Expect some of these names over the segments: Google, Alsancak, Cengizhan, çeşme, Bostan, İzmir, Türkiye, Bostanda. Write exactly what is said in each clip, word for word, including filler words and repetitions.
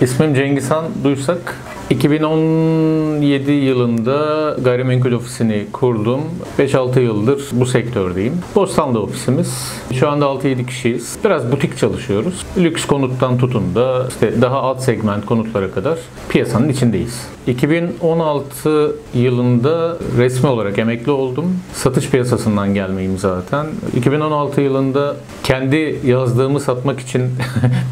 İsmim Cengizhan duysak. iki bin on yedi yılında gayrimenkul ofisini kurdum. beş altı yıldır bu sektördeyim. Bostanda ofisimiz. Şu anda altı yedi kişiyiz. Biraz butik çalışıyoruz. Lüks konuttan tutun da işte daha alt segment konutlara kadar piyasanın içindeyiz. iki bin on altı yılında resmi olarak emekli oldum. Satış piyasasından gelmeyim zaten. iki bin on altı yılında kendi yazdığımı satmak için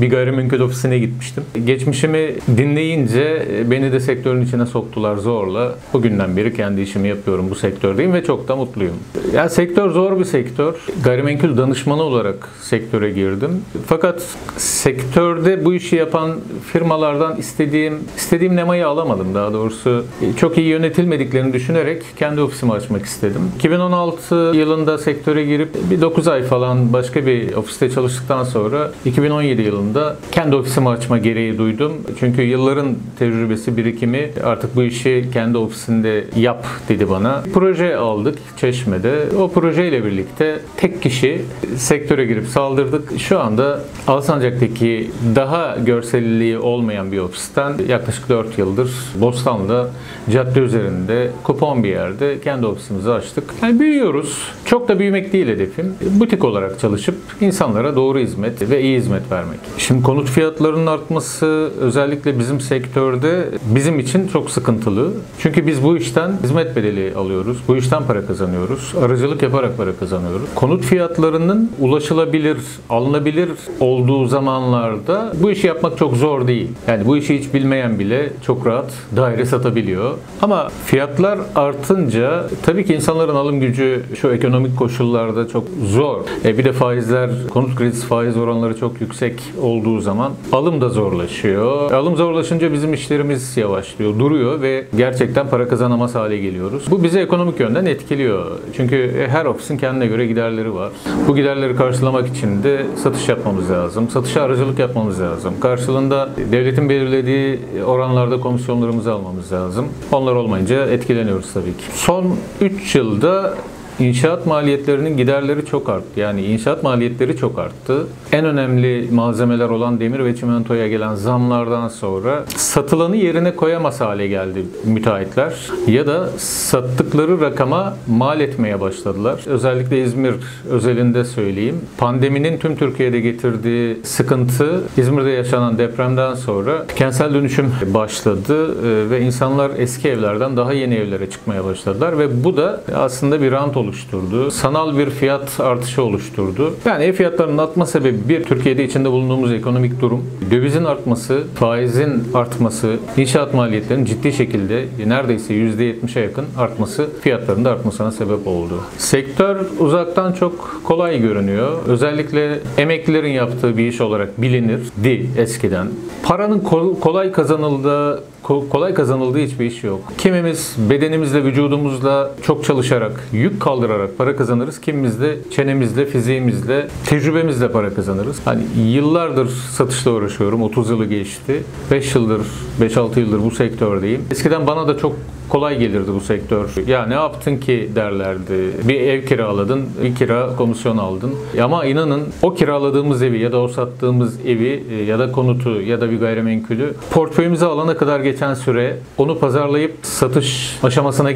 bir gayrimenkul ofisine gitmiştim. Geçmişimi dinleyince beni Beni de sektörün içine soktular zorla. Bugünden beri kendi işimi yapıyorum, bu sektördeyim ve çok da mutluyum. Yani sektör zor bir sektör. Gayrimenkul danışmanı olarak sektöre girdim. Fakat sektörde bu işi yapan firmalardan istediğim istediğim nemayı alamadım daha doğrusu. Çok iyi yönetilmediklerini düşünerek kendi ofisimi açmak istedim. iki bin on altı yılında sektöre girip bir dokuz ay falan başka bir ofiste çalıştıktan sonra iki bin on yedi yılında kendi ofisimi açma gereği duydum. Çünkü yılların tecrübesi, birikimi artık bu işi kendi ofisinde yap dedi bana. Proje aldık Çeşme'de. O projeyle birlikte tek kişi sektöre girip saldırdık. Şu anda Alsancak'taki daha görselliği olmayan bir ofisten yaklaşık dört yıldır Bostan'da cadde üzerinde kupon bir yerde kendi ofisimizi açtık. Yani büyüyoruz. Çok da büyümek değil hedefim. Butik olarak çalışıp insanlara doğru hizmet ve iyi hizmet vermek. Şimdi konut fiyatlarının artması özellikle bizim sektörde bizim için çok sıkıntılı. Çünkü biz bu işten hizmet bedeli alıyoruz. Bu işten para kazanıyoruz. Aracılık yaparak para kazanıyoruz. Konut fiyatlarının ulaşılabilir, alınabilir olduğu zamanlarda bu işi yapmak çok zor değil. Yani bu işi hiç bilmeyen bile çok rahat daire satabiliyor. Ama fiyatlar artınca tabii ki insanların alım gücü şu ekonomik koşullarda çok zor. E bir de faizler, konut kredisi faiz oranları çok yüksek olduğu zaman alım da zorlaşıyor. Alım zorlaşınca bizim işlerimiz yavaşlıyor, duruyor ve gerçekten para kazanamaz hale geliyoruz. Bu bizi ekonomik yönden etkiliyor. Çünkü her ofisin kendine göre giderleri var. Bu giderleri karşılamak için de satış yapmamız lazım. Satışa aracılık yapmamız lazım. Karşılığında devletin belirlediği oranlarda komisyonlarımızı almamız lazım. Onlar olmayınca etkileniyoruz tabii ki. Son üç yılda İnşaat maliyetlerinin giderleri çok arttı. Yani inşaat maliyetleri çok arttı. En önemli malzemeler olan demir ve çimentoya gelen zamlardan sonra satılanı yerine koyamaz hale geldi müteahhitler. Ya da sattıkları rakama mal etmeye başladılar. Özellikle İzmir özelinde söyleyeyim. Pandeminin tüm Türkiye'de getirdiği sıkıntı, İzmir'de yaşanan depremden sonra kentsel dönüşüm başladı ve insanlar eski evlerden daha yeni evlere çıkmaya başladılar ve bu da aslında bir rant oluşturdu. Sanal bir fiyat artışı oluşturdu. Yani ev fiyatlarının artma sebebi bir, Türkiye'de içinde bulunduğumuz ekonomik durum. Dövizin artması, faizin artması, inşaat maliyetlerinin ciddi şekilde neredeyse yüzde yetmişe yakın artması fiyatların da artmasına sebep oldu. Sektör uzaktan çok kolay görünüyor. Özellikle emeklilerin yaptığı bir iş olarak bilinirdi eskiden. Paranın kolay kazanıldığı kolay kazanıldığı hiçbir iş yok. Kimimiz bedenimizle, vücudumuzla çok çalışarak, yük kaldırarak para kazanırız. Kimimiz de çenemizle, fiziğimizle, tecrübemizle para kazanırız. Hani yıllardır satışla uğraşıyorum. otuz yılı geçti. beş yıldır, beş altı yıldır bu sektördeyim. Eskiden bana da çok kolay gelirdi bu sektör. Ya ne yaptın ki derlerdi. Bir ev kiraladın, bir kira komisyon aldın. Ama inanın o kiraladığımız evi ya da o sattığımız evi ya da konutu ya da bir gayrimenkulü portföyümüze alana kadar geçen süre, onu pazarlayıp satış aşamasına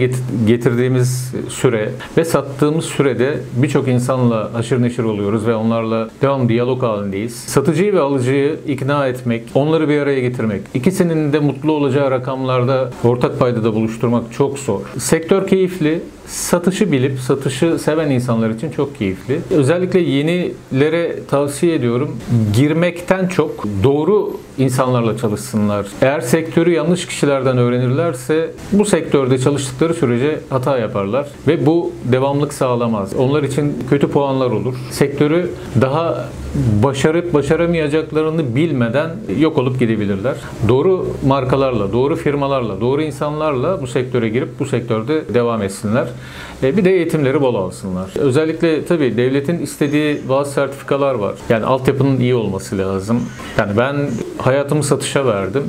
getirdiğimiz süre ve sattığımız sürede birçok insanla haşır neşir oluyoruz ve onlarla devam diyalog halindeyiz. Satıcıyı ve alıcıyı ikna etmek, onları bir araya getirmek, ikisinin de mutlu olacağı rakamlarda ortak paydada buluşturmak çok zor. Sektör keyifli. Satışı bilip, satışı seven insanlar için çok keyifli. Özellikle yenilere tavsiye ediyorum. Girmekten çok doğru insanlarla çalışsınlar. Eğer sektörü yanlış kişilerden öğrenirlerse bu sektörde çalıştıkları sürece hata yaparlar. Ve bu devamlılık sağlamaz. Onlar için kötü puanlar olur. Sektörü daha başarıp başaramayacaklarını bilmeden yok olup gidebilirler. Doğru markalarla, doğru firmalarla, doğru insanlarla bu sektöre girip bu sektörde devam etsinler. Bir de eğitimleri bol alsınlar. Özellikle tabii devletin istediği bazı sertifikalar var. Yani altyapının iyi olması lazım. Yani ben hayatımı satışa verdim.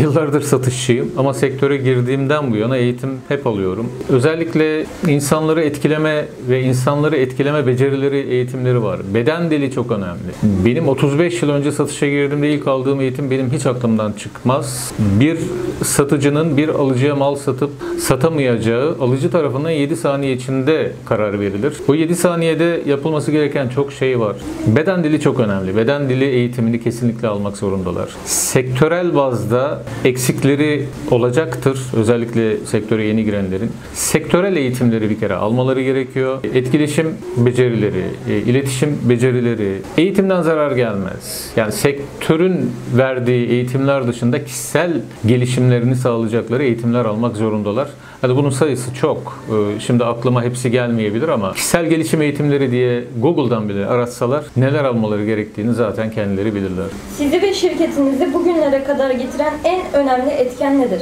Yıllardır satışçıyım ama sektöre girdiğimden bu yana eğitim hep alıyorum. Özellikle insanları etkileme ve insanları etkileme becerileri eğitimleri var. Beden dili çok önemli. Benim otuz beş yıl önce satışa girdiğimde ilk aldığım eğitim benim hiç aklımdan çıkmaz. Bir satıcının bir alıcıya mal satıp satamayacağı alıcı tarafından yedi saniye içinde karar verilir. Bu yedi saniyede yapılması gereken çok şey var. Beden dili çok önemli. Beden dili eğitimini kesinlikle almak zorundalar. Sektörel bazda eksikleri olacaktır. Özellikle sektöre yeni girenlerin. Sektörel eğitimleri bir kere almaları gerekiyor. Etkileşim becerileri, iletişim becerileri, eğitimden zarar gelmez. Yani sektörün verdiği eğitimler dışında kişisel gelişimlerini sağlayacakları eğitimler almak zorundalar. Yani bunun sayısı çok. Şimdi aklıma hepsi gelmeyebilir ama kişisel gelişim eğitimleri diye Google'dan bile aratsalar neler almaları gerektiğini zaten kendileri bilirler. Sizi ve şirketinizi bugünlere kadar getiren en önemli etken nedir?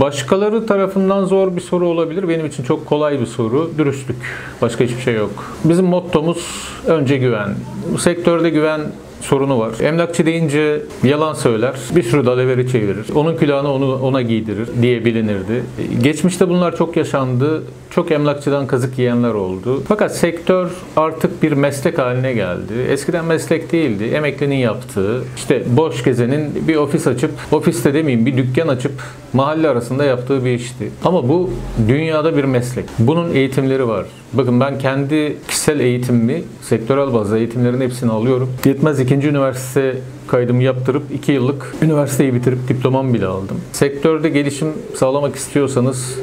Başkaları tarafından zor bir soru olabilir. Benim için çok kolay bir soru. Dürüstlük. Başka hiçbir şey yok. Bizim mottomuz önce güven. Bu sektörde güven sorunu var. Emlakçı deyince yalan söyler, bir sürü dalaveri çevirir. Onun külahını onu, ona giydirir diye bilinirdi. Geçmişte bunlar çok yaşandı. Çok emlakçıdan kazık yiyenler oldu. Fakat sektör artık bir meslek haline geldi. Eskiden meslek değildi. Emeklinin yaptığı, işte boş gezenin bir ofis açıp, ofiste demeyeyim bir dükkan açıp mahalle arasında yaptığı bir işti. Ama bu dünyada bir meslek. Bunun eğitimleri var. Bakın ben kendi kişisel eğitimimi, sektörel bazda eğitimlerin hepsini alıyorum. Yetmez ikinci üniversite kaydımı yaptırıp iki yıllık üniversiteyi bitirip diplomamı bile aldım. Sektörde gelişim sağlamak istiyorsanız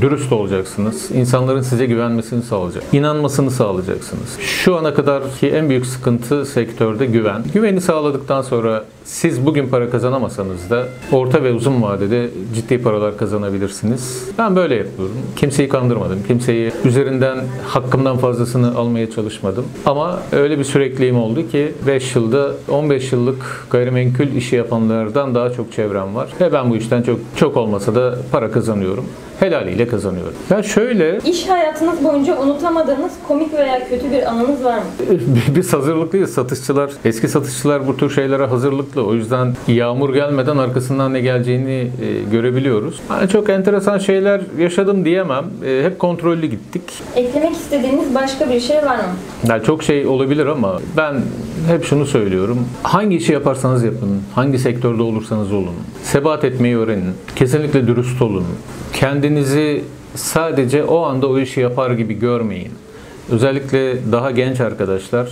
dürüst olacaksınız. İnsanların size güvenmesini sağlayacak. İnanmasını sağlayacaksınız. Şu ana kadarki en büyük sıkıntı sektörde güven. Güveni sağladıktan sonra siz bugün para kazanamasanız da orta ve uzun vadede ciddi paralar kazanabilirsiniz. Ben böyle yapıyorum. Kimseyi kandırmadım. Kimseyi üzerinden hakkımdan fazlasını almaya çalışmadım. Ama öyle bir sürekliliğim oldu ki beş yılda on beş yıllık gayrimenkul işi yapanlardan daha çok çevrem var. Ve ben bu işten çok çok olmasa da para kazanıyorum. Helaliyle kazanıyorum. Ya şöyle... İş hayatınız boyunca unutamadığınız komik veya kötü bir anınız var mı? Biz hazırlıklıyız. Satışçılar, eski satışçılar bu tür şeylere hazırlıklı. O yüzden yağmur gelmeden arkasından ne geleceğini e, görebiliyoruz. Yani çok enteresan şeyler yaşadım diyemem. E, hep kontrollü gittik. Eklemek istediğiniz başka bir şey var mı? Yani çok şey olabilir ama ben hep şunu söylüyorum. Hangi işi yaparsanız yapın, hangi sektörde olursanız olun, sebat etmeyi öğrenin. Kesinlikle dürüst olun. Kendinizi sadece o anda o işi yapar gibi görmeyin. Özellikle daha genç arkadaşlar,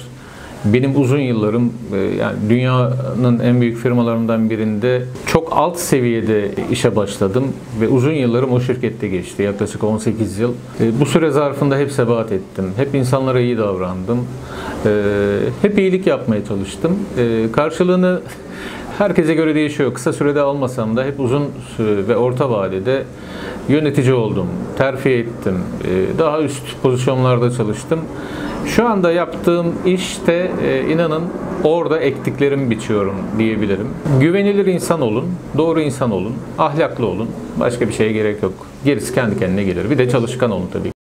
benim uzun yıllarım, yani dünyanın en büyük firmalarından birinde çok alt seviyede işe başladım ve uzun yıllarım o şirkette geçti, yaklaşık on sekiz yıl. Bu süre zarfında hep sebat ettim, hep insanlara iyi davrandım, hep iyilik yapmaya çalıştım. Karşılığını herkese göre değişiyor. Kısa sürede almasam da hep uzun ve orta vadede yönetici oldum, terfi ettim, daha üst pozisyonlarda çalıştım. Şu anda yaptığım işte inanın orada ektiklerimi biçiyorum diyebilirim. Güvenilir insan olun, doğru insan olun, ahlaklı olun. Başka bir şeye gerek yok. Gerisi kendi kendine gelir. Bir de çalışkan olun tabii.